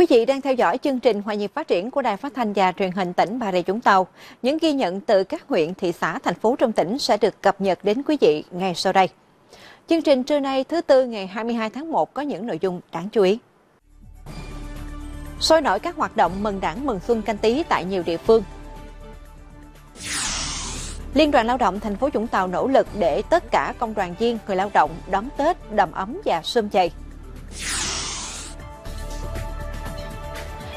Quý vị đang theo dõi chương trình Hội Nhịp Phát Triển của Đài Phát Thanh và Truyền hình tỉnh Bà Rịa – Vũng Tàu. Những ghi nhận từ các huyện, thị xã, thành phố trong tỉnh sẽ được cập nhật đến quý vị ngay sau đây. Chương trình trưa nay thứ Tư ngày 22 tháng 1 có những nội dung đáng chú ý. Sôi nổi các hoạt động mừng Đảng mừng Xuân Canh Tý tại nhiều địa phương. Liên đoàn Lao động thành phố Vũng Tàu nỗ lực để tất cả công đoàn viên, người lao động đón Tết đầm ấm và sum vầy.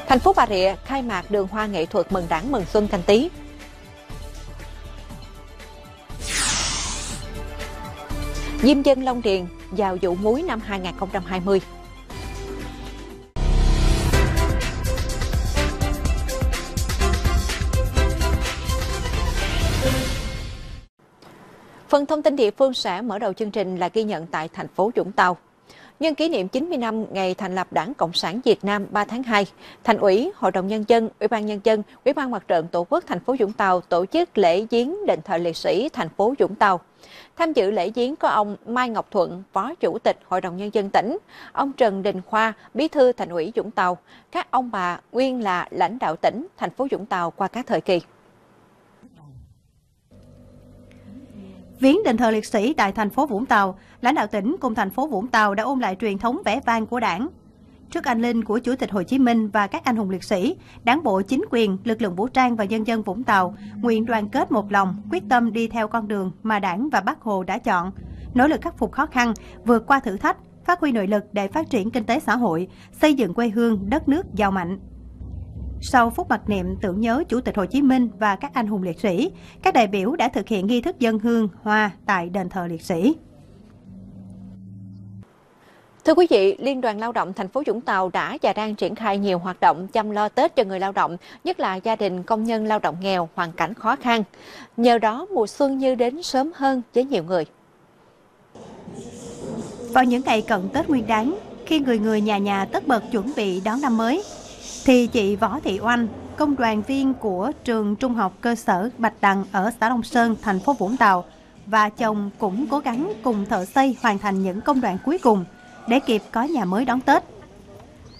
Thành phố Bà Rịa khai mạc đường hoa nghệ thuật mừng Đảng mừng Xuân Canh Tý. Diêm dân Long Điền vào vụ muối năm 2020. Phần thông tin địa phương sẽ mở đầu chương trình là ghi nhận tại thành phố Vũng Tàu. Nhân kỷ niệm 90 năm ngày thành lập Đảng Cộng sản Việt Nam 3 tháng 2, Thành ủy, Hội đồng Nhân dân, Ủy ban Nhân dân, Ủy ban Mặt trận Tổ quốc thành phố Vũng Tàu tổ chức lễ viếng đền thờ liệt sĩ thành phố Vũng Tàu. Tham dự lễ viếng có ông Mai Ngọc Thuận, Phó Chủ tịch Hội đồng Nhân dân tỉnh, ông Trần Đình Khoa, Bí thư Thành ủy Vũng Tàu, các ông bà nguyên là lãnh đạo tỉnh, thành phố Vũng Tàu qua các thời kỳ. Viếng đền thờ liệt sĩ tại thành phố Vũng Tàu, lãnh đạo tỉnh cùng thành phố Vũng Tàu đã ôn lại truyền thống vẻ vang của Đảng. Trước anh linh của Chủ tịch Hồ Chí Minh và các anh hùng liệt sĩ, Đảng bộ, chính quyền, lực lượng vũ trang và nhân dân Vũng Tàu nguyện đoàn kết một lòng, quyết tâm đi theo con đường mà Đảng và Bác Hồ đã chọn, nỗ lực khắc phục khó khăn, vượt qua thử thách, phát huy nội lực để phát triển kinh tế xã hội, xây dựng quê hương đất nước giàu mạnh. Sau phút mặc niệm tưởng nhớ Chủ tịch Hồ Chí Minh và các anh hùng liệt sĩ, các đại biểu đã thực hiện nghi thức dâng hương hoa tại đền thờ liệt sĩ. Thưa quý vị, Liên đoàn Lao động thành phố Vũng Tàu đã và đang triển khai nhiều hoạt động chăm lo Tết cho người lao động, nhất là gia đình công nhân lao động nghèo, hoàn cảnh khó khăn. Nhờ đó, mùa xuân như đến sớm hơn với nhiều người. Vào những ngày cận Tết Nguyên Đán, khi người người nhà nhà tất bật chuẩn bị đón năm mới, thì chị Võ Thị Oanh, công đoàn viên của trường trung học cơ sở Bạch Đằng ở xã Long Sơn, thành phố Vũng Tàu và chồng cũng cố gắng cùng thợ xây hoàn thành những công đoạn cuối cùng để kịp có nhà mới đón Tết.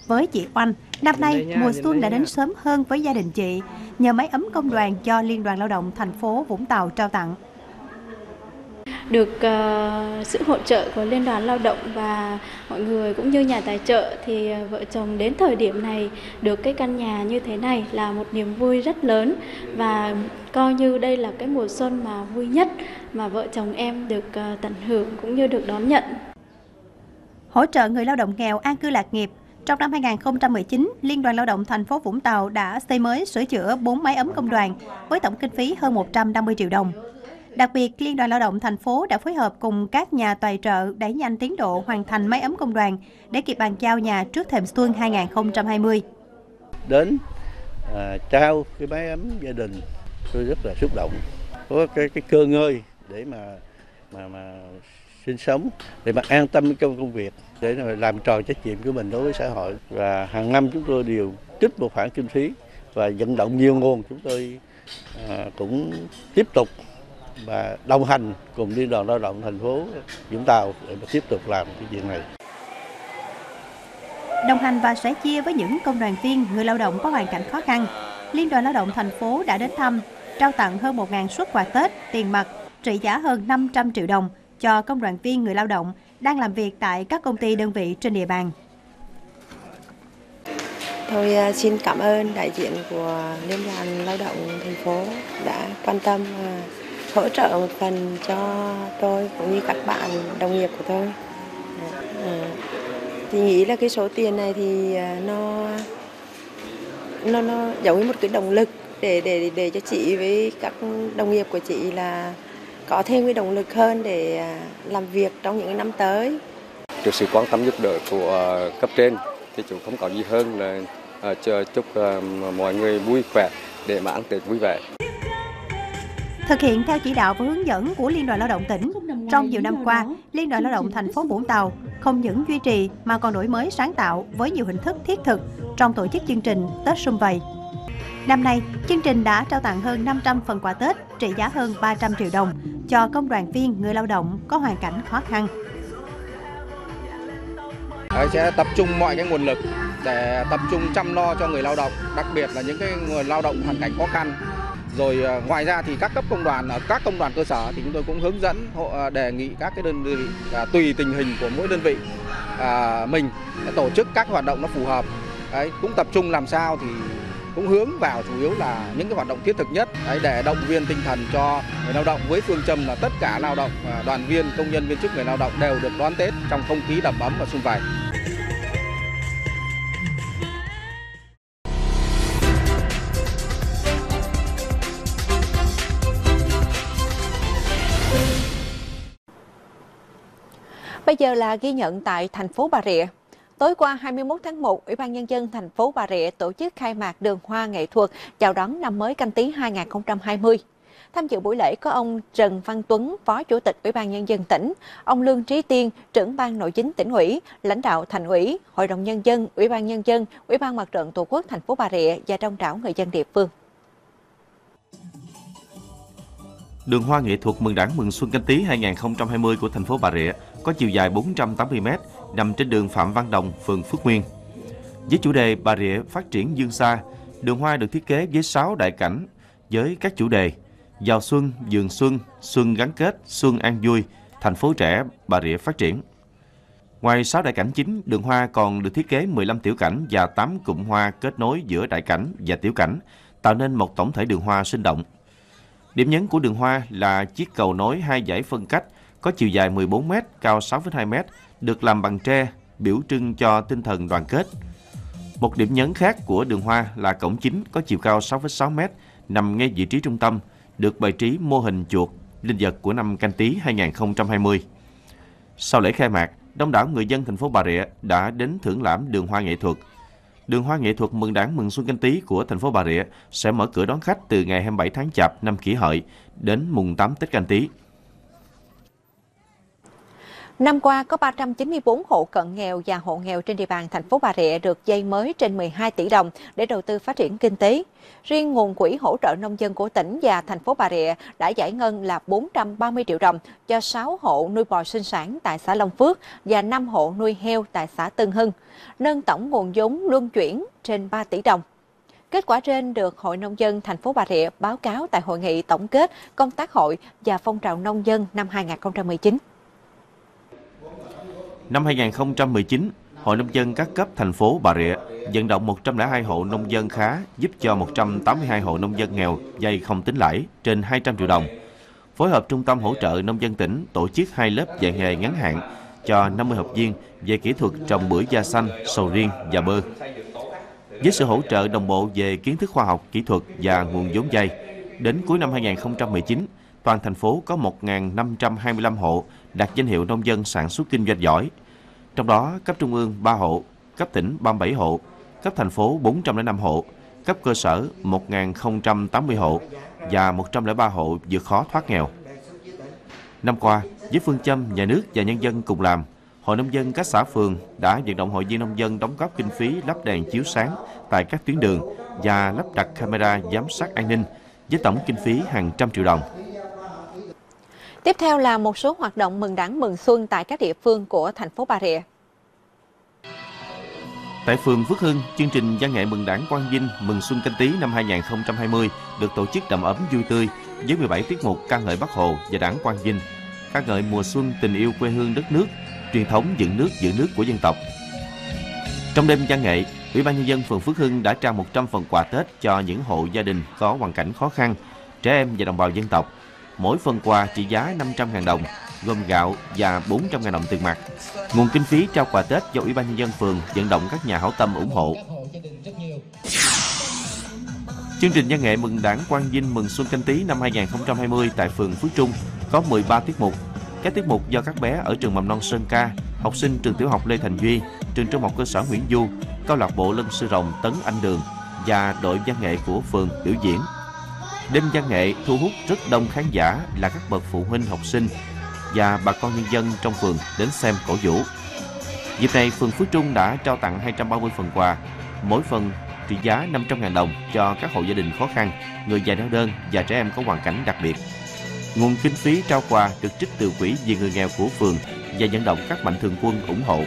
Với chị Oanh, năm nay mùa xuân đã đến sớm hơn với gia đình chị nhờ máy ấm công đoàn do Liên đoàn Lao động thành phố Vũng Tàu trao tặng. Được sự hỗ trợ của Liên đoàn Lao động và mọi người cũng như nhà tài trợ thì vợ chồng đến thời điểm này được cái căn nhà như thế này là một niềm vui rất lớn và coi như đây là cái mùa xuân mà vui nhất mà vợ chồng em được tận hưởng cũng như được đón nhận. Hỗ trợ người lao động nghèo an cư lạc nghiệp. Trong năm 2019, Liên đoàn Lao động thành phố Vũng Tàu đã xây mới sửa chữa 4 máy ấm công đoàn với tổng kinh phí hơn 150 triệu đồng. Đặc biệt, Liên đoàn Lao động thành phố đã phối hợp cùng các nhà tài trợ đẩy nhanh tiến độ hoàn thành máy ấm công đoàn để kịp bàn giao nhà trước thềm xuân 2020. Đến trao cái máy ấm gia đình, tôi rất là xúc động. Có cái cơ ngơi để mà sinh sống, để mà an tâm trong công việc, để làm tròn trách nhiệm của mình đối với xã hội. Và hàng năm chúng tôi đều trích một khoản kinh phí và vận động nhiều nguồn, chúng tôi cũng tiếp tục và đồng hành cùng Liên đoàn Lao động thành phố Vũng Tàu để tiếp tục làm cái chuyện này. Đồng hành và sẻ chia với những công đoàn viên, người lao động có hoàn cảnh khó khăn, Liên đoàn Lao động thành phố đã đến thăm, trao tặng hơn 1.000 suất quà Tết tiền mặt trị giá hơn 500 triệu đồng cho công đoàn viên, người lao động đang làm việc tại các công ty đơn vị trên địa bàn. Tôi xin cảm ơn đại diện của Liên đoàn Lao động thành phố đã quan tâm hỗ trợ một phần cho tôi cũng như các bạn đồng nghiệp của tôi. Thì nghĩ là cái số tiền này thì nó giống như một cái động lực để cho chị với các đồng nghiệp của chị là có thêm cái động lực hơn để làm việc trong những năm tới. Được sự quan tâm giúp đỡ của cấp trên thì chúng không có gì hơn là chúc mọi người vui khỏe để mà ăn Tết vui vẻ. Thực hiện theo chỉ đạo và hướng dẫn của Liên đoàn Lao động tỉnh, trong nhiều năm qua, Liên đoàn Lao động thành phố Vũng Tàu không những duy trì mà còn đổi mới sáng tạo với nhiều hình thức thiết thực trong tổ chức chương trình Tết Sum Vầy. Năm nay, chương trình đã trao tặng hơn 500 phần quà Tết trị giá hơn 300 triệu đồng cho công đoàn viên, người lao động có hoàn cảnh khó khăn. Sẽ tập trung mọi cái nguồn lực để tập trung chăm lo cho người lao động, đặc biệt là những cái người lao động hoàn cảnh khó khăn. Rồi ngoài ra thì các cấp công đoàn ở các công đoàn cơ sở thì chúng tôi cũng hướng dẫn đề nghị các cái đơn vị tùy tình hình của mỗi đơn vị mình tổ chức các hoạt động nó phù hợp. Đấy, cũng tập trung làm sao thì cũng hướng vào chủ yếu là những cái hoạt động thiết thực nhất để động viên tinh thần cho người lao động với phương châm là tất cả lao động, đoàn viên, công nhân, viên chức, người lao động đều được đón Tết trong không khí đầm ấm và sum vầy. Bây giờ là ghi nhận tại thành phố Bà Rịa. Tối qua 21 tháng 1, Ủy ban Nhân dân thành phố Bà Rịa tổ chức khai mạc đường hoa nghệ thuật chào đón năm mới Canh Tí 2020. Tham dự buổi lễ có ông Trần Văn Tuấn, Phó Chủ tịch Ủy ban Nhân dân tỉnh, ông Lương Trí Tiên, trưởng ban nội chính tỉnh ủy, lãnh đạo thành ủy, Hội đồng Nhân dân, Ủy ban Nhân dân, Ủy ban Mặt trận Tổ quốc thành phố Bà Rịa và đông đảo người dân địa phương. Đường hoa nghệ thuật mừng Đảng mừng Xuân Canh Tí 2020 của thành phố Bà Rịa có chiều dài 480 m, nằm trên đường Phạm Văn Đồng, phường Phước Nguyên. Với chủ đề Bà Rịa phát triển dương xa, đường hoa được thiết kế với 6 đại cảnh với các chủ đề: Giàu xuân, vườn xuân, xuân gắn kết, xuân an vui, thành phố trẻ Bà Rịa phát triển. Ngoài 6 đại cảnh chính, đường hoa còn được thiết kế 15 tiểu cảnh và 8 cụm hoa kết nối giữa đại cảnh và tiểu cảnh, tạo nên một tổng thể đường hoa sinh động. Điểm nhấn của đường hoa là chiếc cầu nối hai dải phân cách có chiều dài 14 m, cao 6,2 m, được làm bằng tre, biểu trưng cho tinh thần đoàn kết. Một điểm nhấn khác của đường hoa là cổng chính có chiều cao 6,6 m, nằm ngay vị trí trung tâm, được bày trí mô hình chuột, linh vật của năm Canh Tí 2020. Sau lễ khai mạc, đông đảo người dân thành phố Bà Rịa đã đến thưởng lãm đường hoa nghệ thuật. Đường hoa nghệ thuật mừng Đảng mừng Xuân Canh Tí của thành phố Bà Rịa sẽ mở cửa đón khách từ ngày 27 tháng Chạp năm Kỷ Hợi đến mùng 8 Tết Canh Tí. Năm qua, có 394 hộ cận nghèo và hộ nghèo trên địa bàn thành phố Bà Rịa được vay mới trên 12 tỷ đồng để đầu tư phát triển kinh tế. Riêng nguồn quỹ hỗ trợ nông dân của tỉnh và thành phố Bà Rịa đã giải ngân là 430 triệu đồng cho 6 hộ nuôi bò sinh sản tại xã Long Phước và 5 hộ nuôi heo tại xã Tân Hưng, nâng tổng nguồn vốn luân chuyển trên 3 tỷ đồng. Kết quả trên được Hội Nông dân thành phố Bà Rịa báo cáo tại hội nghị tổng kết công tác hội và phong trào nông dân năm 2019. Năm 2019, Hội Nông dân các cấp thành phố Bà Rịa vận động 102 hộ nông dân khá giúp cho 182 hộ nông dân nghèo vay không tính lãi trên 200 triệu đồng. Phối hợp Trung tâm Hỗ trợ Nông dân tỉnh tổ chức 2 lớp dạy nghề ngắn hạn cho 50 học viên về kỹ thuật trồng bưởi da xanh, sầu riêng và bơ. Với sự hỗ trợ đồng bộ về kiến thức khoa học, kỹ thuật và nguồn vốn vay, đến cuối năm 2019, toàn thành phố có 1.525 hộ đạt danh hiệu nông dân sản xuất kinh doanh giỏi. Trong đó, cấp trung ương 3 hộ, cấp tỉnh 37 hộ, cấp thành phố 405 hộ, cấp cơ sở 1.080 hộ và 103 hộ vượt khó thoát nghèo. Năm qua, với phương châm nhà nước và nhân dân cùng làm, Hội Nông dân các xã phường đã vận động hội viên nông dân đóng góp kinh phí lắp đèn chiếu sáng tại các tuyến đường và lắp đặt camera giám sát an ninh với tổng kinh phí hàng trăm triệu đồng. Tiếp theo là một số hoạt động mừng Đảng mừng Xuân tại các địa phương của thành phố Bà Rịa. Tại phường Phước Hưng, chương trình văn nghệ mừng Đảng Quang Vinh mừng Xuân Canh Tí năm 2020 được tổ chức đầm ấm vui tươi với 17 tiết mục ca ngợi Bác Hồ và Đảng Quang Vinh, ca ngợi mùa xuân, tình yêu quê hương đất nước, truyền thống giữ nước của dân tộc. Trong đêm văn nghệ, Ủy ban Nhân dân phường Phước Hưng đã trao 100 phần quà Tết cho những hộ gia đình có hoàn cảnh khó khăn, trẻ em và đồng bào dân tộc. Mỗi phần quà trị giá 500.000 đồng, gồm gạo và 400.000 đồng tiền mặt. Nguồn kinh phí trao quà Tết do Ủy ban Nhân dân phường vận động các nhà hảo tâm ủng hộ. Chương trình văn nghệ mừng Đảng Quang Vinh mừng Xuân Canh Tí năm 2020 tại phường Phước Trung có 13 tiết mục. Các tiết mục do các bé ở trường mầm non Sơn Ca, học sinh trường tiểu học Lê Thành Duy, trường trung học cơ sở Nguyễn Du, câu lạc bộ Lân Sư Rồng Tấn Anh Đường và đội văn nghệ của phường biểu diễn. Đêm văn nghệ thu hút rất đông khán giả là các bậc phụ huynh học sinh và bà con nhân dân trong phường đến xem cổ vũ. Dịp này, phường Phước Trung đã trao tặng 230 phần quà, mỗi phần trị giá 500.000 đồng cho các hộ gia đình khó khăn, người già neo đơn và trẻ em có hoàn cảnh đặc biệt. Nguồn kinh phí trao quà được trích từ quỹ vì người nghèo của phường và vận động các mạnh thường quân ủng hộ.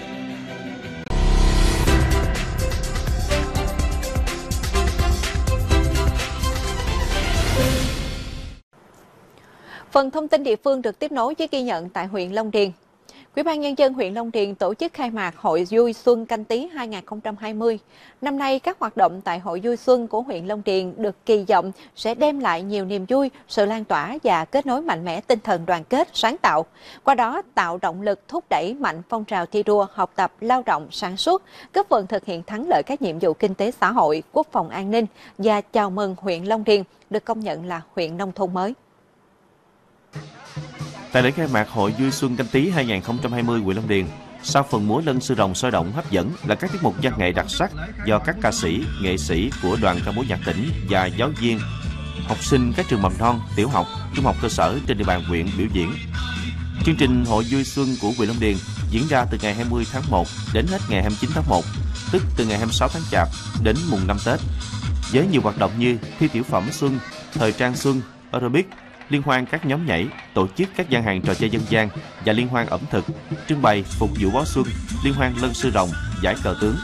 Phần thông tin địa phương được tiếp nối với ghi nhận tại huyện Long Điền. Ủy ban Nhân dân huyện Long Điền tổ chức khai mạc Hội Vui Xuân Canh Tí 2020. Năm nay, các hoạt động tại Hội Vui Xuân của huyện Long Điền được kỳ vọng sẽ đem lại nhiều niềm vui, sự lan tỏa và kết nối mạnh mẽ tinh thần đoàn kết, sáng tạo. Qua đó, tạo động lực thúc đẩy mạnh phong trào thi đua, học tập, lao động, sản xuất, góp phần thực hiện thắng lợi các nhiệm vụ kinh tế xã hội, quốc phòng an ninh và chào mừng huyện Long Điền được công nhận là huyện nông thôn mới. Tại lễ khai mạc Hội Vui Xuân Canh Tí 2020 huyện Long Điền, sau phần múa lân sư rồng sôi động hấp dẫn là các tiết mục văn nghệ đặc sắc do các ca sĩ, nghệ sĩ của đoàn ca múa nhạc tỉnh và giáo viên, học sinh các trường mầm non, tiểu học, trung học cơ sở trên địa bàn huyện biểu diễn. Chương trình Hội Vui Xuân của huyện Long Điền diễn ra từ ngày 20 tháng 1 đến hết ngày 29 tháng 1, tức từ ngày 26 tháng Chạp đến mùng 5 Tết, với nhiều hoạt động như thi tiểu phẩm xuân, thời trang xuân, aerobic, liên hoan các nhóm nhảy, tổ chức các gian hàng trò chơi dân gian và liên hoan ẩm thực, trưng bày phục vụ báo xuân, liên hoan lân sư rồng, giải cờ tướng.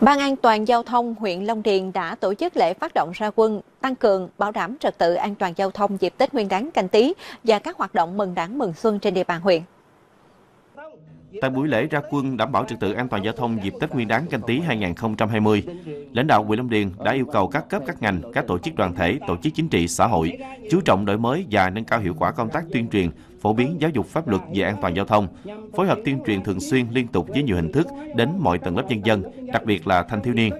Ban An toàn giao thông huyện Long Điền đã tổ chức lễ phát động ra quân tăng cường bảo đảm trật tự an toàn giao thông dịp Tết Nguyên Đán Canh Tí và các hoạt động mừng Đảng mừng xuân trên địa bàn huyện. Tại buổi lễ ra quân đảm bảo trật tự an toàn giao thông dịp Tết Nguyên Đán Canh Tí 2020, lãnh đạo huyện Long Điền đã yêu cầu các cấp, các ngành, các tổ chức đoàn thể, tổ chức chính trị xã hội chú trọng đổi mới và nâng cao hiệu quả công tác tuyên truyền, phổ biến giáo dục pháp luật về an toàn giao thông, phối hợp tuyên truyền thường xuyên liên tục với nhiều hình thức đến mọi tầng lớp nhân dân, đặc biệt là thanh thiếu niên.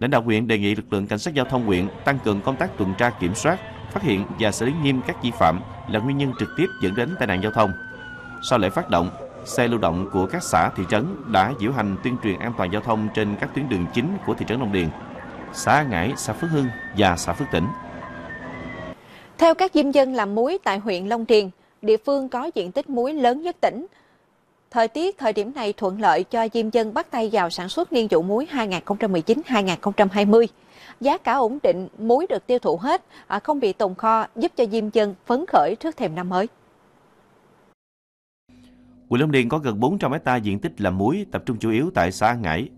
Lãnh đạo huyện đề nghị lực lượng cảnh sát giao thông huyện tăng cường công tác tuần tra kiểm soát, phát hiện và xử lý nghiêm các vi phạm là nguyên nhân trực tiếp dẫn đến tai nạn giao thông. Sau lễ phát động, xe lưu động của các xã, thị trấn đã diễu hành tuyên truyền an toàn giao thông trên các tuyến đường chính của thị trấn Long Điền, xã An Ngãi, xã Phước Hưng và xã Phước Tỉnh. Theo các diêm dân làm muối tại huyện Long Điền, địa phương có diện tích muối lớn nhất tỉnh, thời điểm này thuận lợi cho diêm dân bắt tay vào sản xuất niên vụ muối 2019-2020. Giá cả ổn định, muối được tiêu thụ hết, không bị tồn kho, giúp cho diêm dân phấn khởi trước thềm năm mới. Huyện Long Điền có gần 400 hectare diện tích làm muối, tập trung chủ yếu tại xã An Ngãi.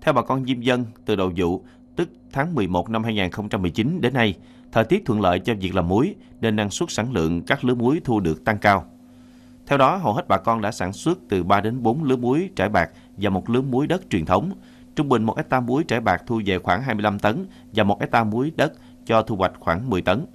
Theo bà con diêm dân, từ đầu vụ, tức tháng 11 năm 2019 đến nay, thời tiết thuận lợi cho việc làm muối nên năng suất sản lượng các lứa muối thu được tăng cao. Theo đó, hầu hết bà con đã sản xuất từ 3 đến 4 lứa muối trải bạc và một lứa muối đất truyền thống. Trung bình 1 hectare muối trải bạc thu về khoảng 25 tấn và 1 hectare muối đất cho thu hoạch khoảng 10 tấn.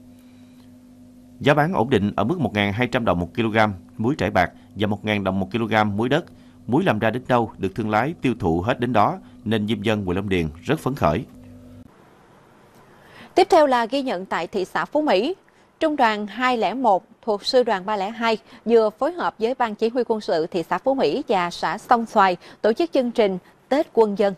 Giá bán ổn định ở mức 1.200 đồng 1 kg muối trải bạc và 1.000 đồng 1 kg muối đất. Muối làm ra đến đâu được thương lái tiêu thụ hết đến đó nên diêm dân huyện Long Điền rất phấn khởi. Tiếp theo là ghi nhận tại thị xã Phú Mỹ. Trung đoàn 201 thuộc Sư đoàn 302 vừa phối hợp với Ban Chỉ huy quân sự thị xã Phú Mỹ và xã Sông Xoài tổ chức chương trình Tết Quân Dân.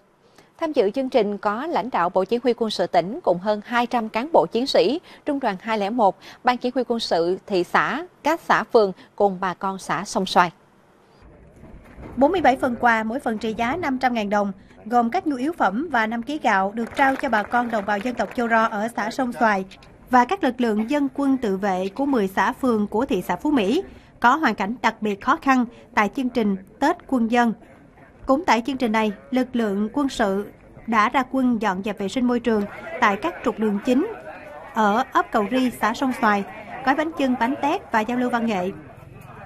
Tham dự chương trình có lãnh đạo Bộ Chỉ huy Quân sự tỉnh cùng hơn 200 cán bộ chiến sĩ, Trung đoàn 201, Ban Chỉ huy Quân sự thị xã, các xã phường cùng bà con xã Sông Xoài. 47 phần quà, mỗi phần trị giá 500.000 đồng, gồm các nhu yếu phẩm và 5 kg gạo được trao cho bà con đồng bào dân tộc Châu Ro ở xã Sông Xoài và các lực lượng dân quân tự vệ của 10 xã phường của thị xã Phú Mỹ có hoàn cảnh đặc biệt khó khăn tại chương trình Tết Quân Dân. Cũng tại chương trình này, lực lượng quân sự đã ra quân dọn dẹp vệ sinh môi trường tại các trục đường chính ở ấp Cầu Ri, xã Sông Xoài, gói bánh chưng, bánh tét và giao lưu văn nghệ.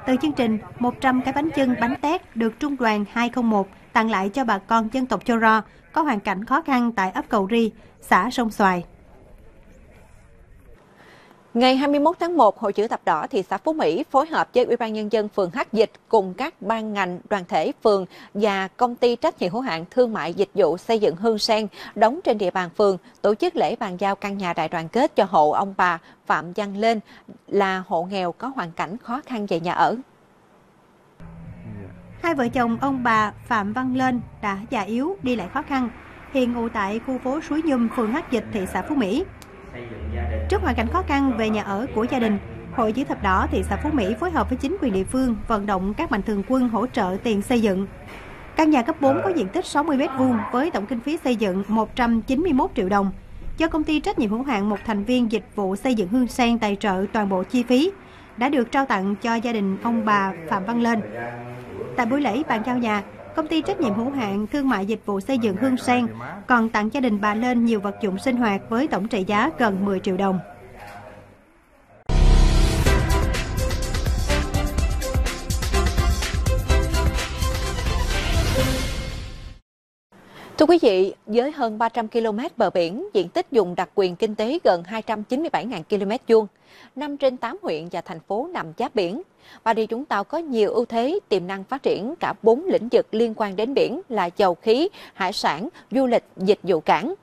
Từ chương trình, 100 cái bánh chưng, bánh tét được Trung đoàn 201 tặng lại cho bà con dân tộc Châu Ro có hoàn cảnh khó khăn tại ấp Cầu Ri, xã Sông Xoài. Ngày 21 tháng 1, Hội Chữ Thập Đỏ thị xã Phú Mỹ phối hợp với Ủy ban Nhân dân phường Hắc Dịch cùng các ban ngành, đoàn thể phường và công ty trách nhiệm hữu hạn thương mại dịch vụ xây dựng Hương Sen đóng trên địa bàn phường tổ chức lễ bàn giao căn nhà đại đoàn kết cho hộ ông bà Phạm Văn Lên là hộ nghèo có hoàn cảnh khó khăn về nhà ở. Hai vợ chồng ông bà Phạm Văn Lên đã già yếu, đi lại khó khăn, hiện ngụ tại khu phố Suối Nhum, phường Hắc Dịch, thị xã Phú Mỹ. Trước hoàn cảnh khó khăn về nhà ở của gia đình, Hội Chữ Thập Đỏ thị xã Phú Mỹ phối hợp với chính quyền địa phương vận động các mạnh thường quân hỗ trợ tiền xây dựng. Căn nhà cấp 4 có diện tích 60 m² với tổng kinh phí xây dựng 191 triệu đồng. Do công ty trách nhiệm hữu hạn một thành viên dịch vụ xây dựng Hương Sen tài trợ toàn bộ chi phí, đã được trao tặng cho gia đình ông bà Phạm Văn Lên. Tại buổi lễ bàn giao nhà, công ty trách nhiệm hữu hạn thương mại dịch vụ xây dựng Hương Sen còn tặng gia đình bà Lên nhiều vật dụng sinh hoạt với tổng trị giá gần 10 triệu đồng. Thưa quý vị, với hơn 300 km bờ biển, diện tích dùng đặc quyền kinh tế gần 297.000 km vuông, 5 trên 8 huyện và thành phố nằm giáp biển, Bà Rịa Vũng Tàu có nhiều ưu thế, tiềm năng phát triển cả 4 lĩnh vực liên quan đến biển là dầu khí, hải sản, du lịch, dịch vụ cảng.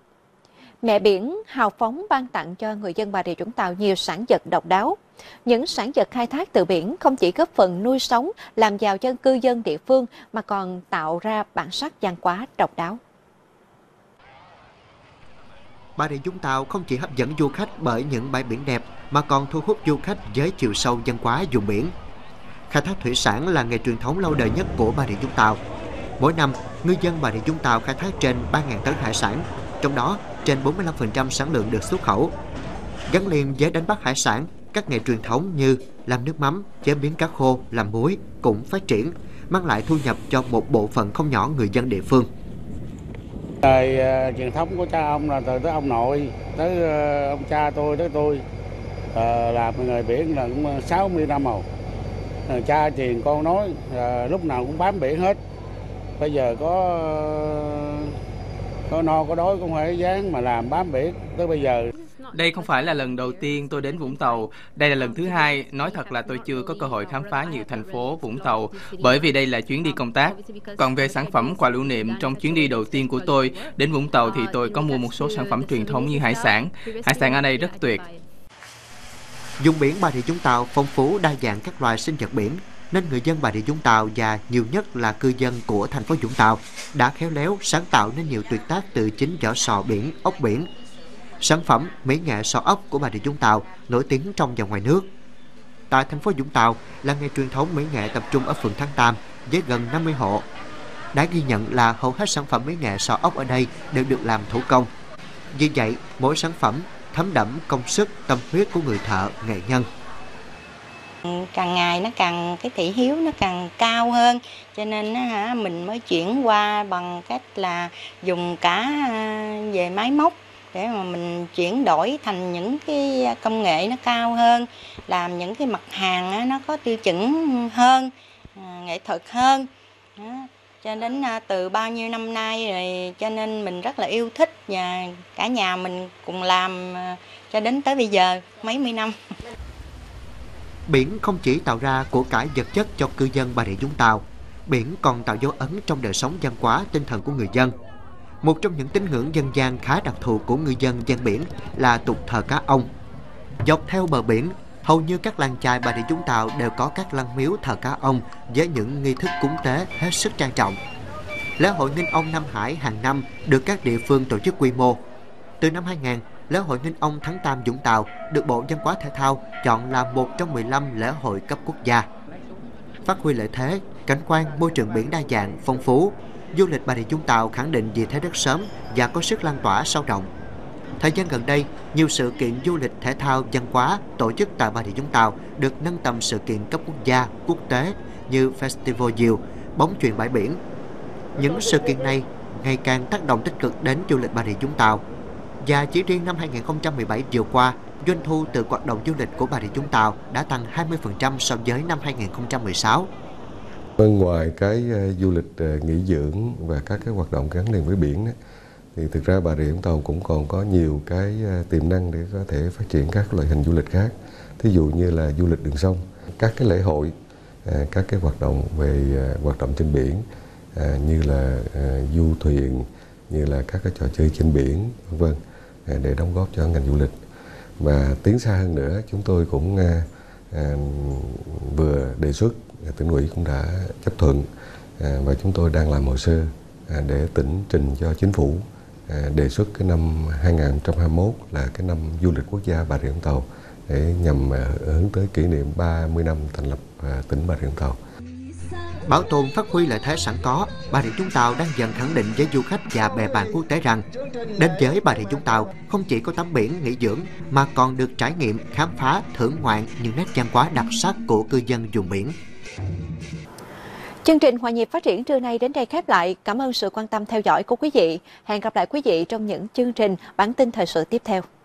Mẹ biển hào phóng ban tặng cho người dân Bà Rịa Vũng Tàu nhiều sản vật độc đáo. Những sản vật khai thác từ biển không chỉ góp phần nuôi sống, làm giàu cho cư dân địa phương mà còn tạo ra bản sắc văn hóa độc đáo. Bà Rịa Vũng Tàu không chỉ hấp dẫn du khách bởi những bãi biển đẹp mà còn thu hút du khách với chiều sâu văn hóa vùng biển. Khai thác thủy sản là nghề truyền thống lâu đời nhất của Bà Rịa Vũng Tàu. Mỗi năm, ngư dân Bà Rịa Vũng Tàu khai thác trên 3.000 tấn hải sản, trong đó trên 45% sản lượng được xuất khẩu. Gắn liền với đánh bắt hải sản, các nghề truyền thống như làm nước mắm, chế biến cá khô, làm muối cũng phát triển, mang lại thu nhập cho một bộ phận không nhỏ người dân địa phương. Đời truyền thống của cha ông là từ tới ông nội, tới ông cha tôi, tới tôi làm nghề biển là cũng 60 năm rồi. Cha truyền con nói lúc nào cũng bám biển hết. Bây giờ có no có đói cũng phải dán mà làm bám biển tới bây giờ. Đây không phải là lần đầu tiên tôi đến Vũng Tàu, đây là lần thứ hai. Nói thật là tôi chưa có cơ hội khám phá nhiều thành phố Vũng Tàu, bởi vì đây là chuyến đi công tác. Còn về sản phẩm quà lưu niệm, trong chuyến đi đầu tiên của tôi đến Vũng Tàu thì tôi có mua một số sản phẩm truyền thống như hải sản. Hải sản ở đây rất tuyệt. Vùng biển Bà Rịa Vũng Tàu phong phú đa dạng các loài sinh vật biển, nên người dân Bà Rịa Vũng Tàu và nhiều nhất là cư dân của thành phố Vũng Tàu đã khéo léo sáng tạo nên nhiều tuyệt tác từ chính vỏ sò biển, ốc biển. Sản phẩm mỹ nghệ sò ốc của Bà Rịa Vũng Tàu nổi tiếng trong và ngoài nước. Tại thành phố Vũng Tàu, làng nghề truyền thống mỹ nghệ tập trung ở phường Thắng Tam với gần 50 hộ. Đáng ghi nhận là hầu hết sản phẩm mỹ nghệ sò ốc ở đây đều được làm thủ công. Vì vậy, mỗi sản phẩm thấm đẫm công sức, tâm huyết của người thợ, nghệ nhân. Càng ngày nó càng cái thị hiếu nó càng cao hơn, cho nên mình mới chuyển qua bằng cách là dùng cả về máy móc để mà mình chuyển đổi thành những cái công nghệ nó cao hơn, làm những cái mặt hàng nó có tiêu chuẩn hơn, nghệ thuật hơn. Đó. Cho đến từ bao nhiêu năm nay rồi, cho nên mình rất là yêu thích và cả nhà mình cùng làm cho đến tới bây giờ, mấy mươi năm. Biển không chỉ tạo ra của cải vật chất cho cư dân Bà Rịa Vũng Tàu, biển còn tạo dấu ấn trong đời sống văn hóa tinh thần của người dân. Một trong những tín ngưỡng dân gian khá đặc thù của người dân ven biển là tục thờ cá ông. Dọc theo bờ biển, hầu như các làng chài Bà Rịa Vũng Tàu đều có các lăng miếu thờ cá ông với những nghi thức cúng tế hết sức trang trọng. Lễ hội Nghinh Ông Nam Hải hàng năm được các địa phương tổ chức quy mô. Từ năm 2000, lễ hội Nghinh Ông Thắng Tam Vũng Tàu được Bộ Văn hóa Thể thao chọn là một trong 15 lễ hội cấp quốc gia. Phát huy lợi thế, cảnh quan môi trường biển đa dạng, phong phú, du lịch Bà Rịa Vũng Tàu khẳng định vị thế rất sớm và có sức lan tỏa sâu rộng. Thời gian gần đây, nhiều sự kiện du lịch thể thao văn hóa tổ chức tại Bà Rịa Vũng Tàu được nâng tầm sự kiện cấp quốc gia, quốc tế như Festival Diều, bóng chuyền bãi biển. Những sự kiện này ngày càng tác động tích cực đến du lịch Bà Rịa Vũng Tàu. Và chỉ riêng năm 2017 vừa qua, doanh thu từ hoạt động du lịch của Bà Rịa Vũng Tàu đã tăng 20% so với năm 2016. Bên ngoài cái du lịch nghỉ dưỡng và các cái hoạt động gắn liền với biển đó, thì thực ra Bà Rịa Vũng Tàu cũng còn có nhiều cái tiềm năng để có thể phát triển các loại hình du lịch khác. Thí dụ như là du lịch đường sông, các cái lễ hội, các cái hoạt động về hoạt động trên biển như là du thuyền, như là các cái trò chơi trên biển, vân vân, để đóng góp cho ngành du lịch. Và tiến xa hơn nữa, chúng tôi cũng vừa đề xuất, tỉnh ủy cũng đã chấp thuận và chúng tôi đang làm hồ sơ để tỉnh trình cho chính phủ đề xuất cái năm 2021 là cái năm du lịch quốc gia Bà Rịa Vũng Tàu để nhằm hướng tới kỷ niệm 30 năm thành lập tỉnh Bà Rịa Vũng Tàu. Bảo tồn phát huy lợi thế sẵn có, Bà Rịa Vũng Tàu đang dần khẳng định với du khách và bè bạn quốc tế rằng đến với Bà Rịa Vũng Tàu không chỉ có tắm biển nghỉ dưỡng mà còn được trải nghiệm, khám phá, thưởng ngoạn những nét văn hóa đặc sắc của cư dân vùng biển. Chương trình Hòa nhịp phát triển trưa nay đến đây khép lại. Cảm ơn sự quan tâm theo dõi của quý vị. Hẹn gặp lại quý vị trong những chương trình bản tin thời sự tiếp theo.